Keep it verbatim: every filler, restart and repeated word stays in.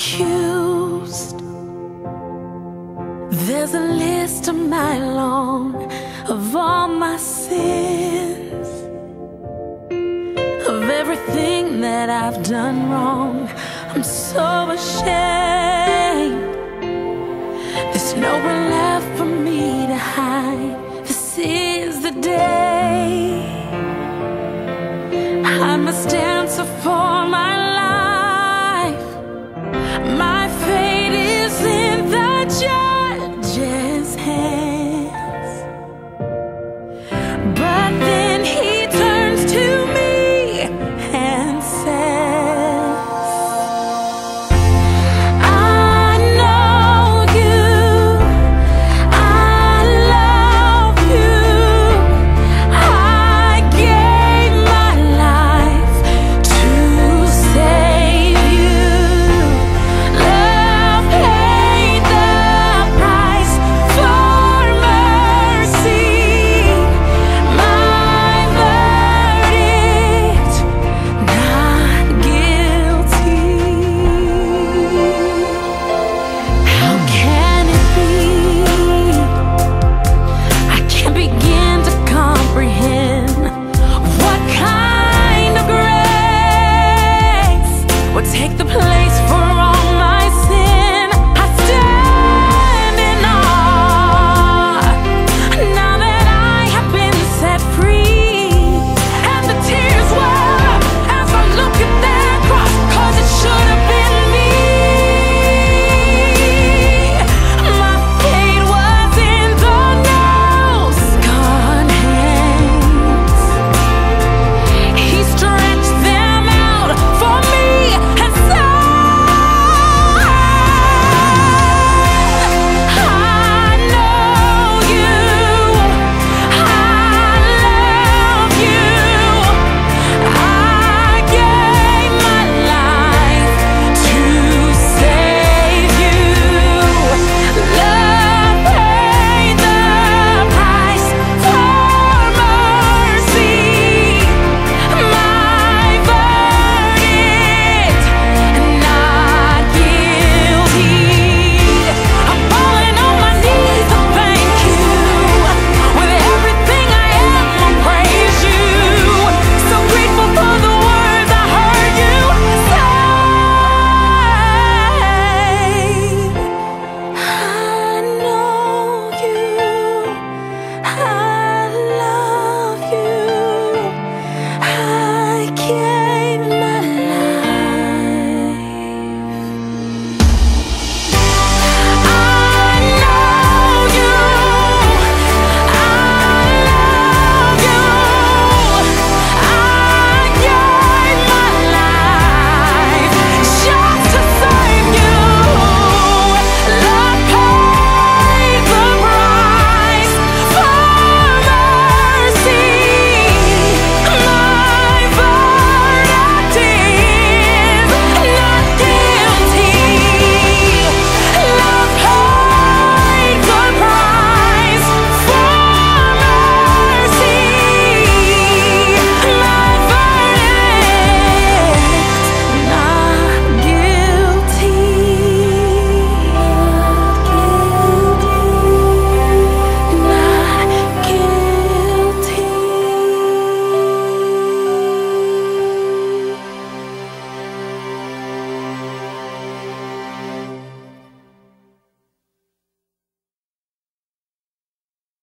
accused. There's a list a mile long of all my sins, of everything that I've done wrong. I'm so ashamed. There's nowhere left for me to hide. This is the day.